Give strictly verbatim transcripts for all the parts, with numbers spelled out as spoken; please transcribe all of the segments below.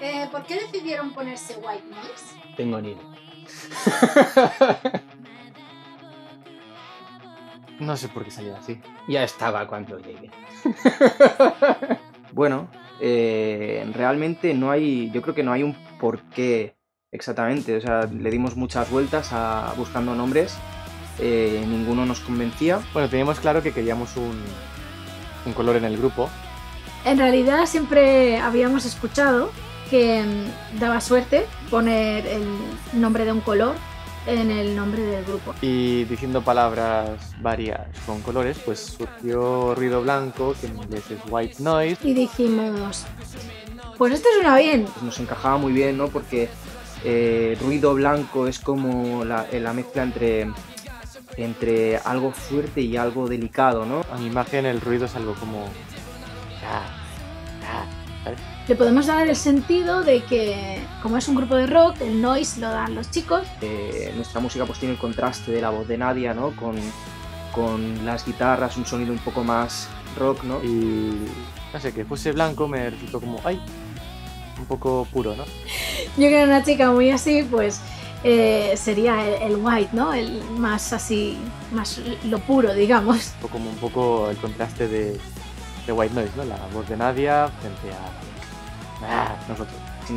Eh, ¿Por qué decidieron ponerse White Noise? Tengo ni idea. No sé por qué salió así. Ya estaba cuando llegué. Bueno, eh, realmente no hay... Yo creo que no hay un porqué exactamente. O sea, le dimos muchas vueltas a buscando nombres. Eh, ninguno nos convencía. Bueno, teníamos claro que queríamos un, un color en el grupo. En realidad siempre habíamos escuchado que daba suerte poner el nombre de un color en el nombre del grupo. Y diciendo palabras varias con colores, pues surgió Ruido Blanco, que en inglés es White Noise. Y dijimos, pues esto suena bien. Pues nos encajaba muy bien, ¿no? Porque eh, Ruido Blanco es como la, la mezcla entre, entre algo fuerte y algo delicado, ¿no? A mi imagen el ruido es algo como... Le podemos dar el sentido de que, como es un grupo de rock, el noise lo dan los chicos. Eh, nuestra música pues tiene el contraste de la voz de Nadia, ¿no? Con, con las guitarras, un sonido un poco más rock, ¿no? Y no sé, que puse blanco me resultó como, ay, un poco puro, ¿no? Yo que era una chica muy así, pues eh, sería el, el white, ¿no? El más así, más lo puro, digamos. Como un poco el contraste de... de White Noise, ¿no? La voz de Nadia frente a nosotros.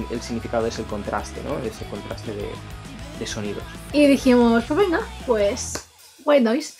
El significado es el contraste, ¿no? Es el contraste de, de sonidos. Y dijimos, pues venga, pues White Noise.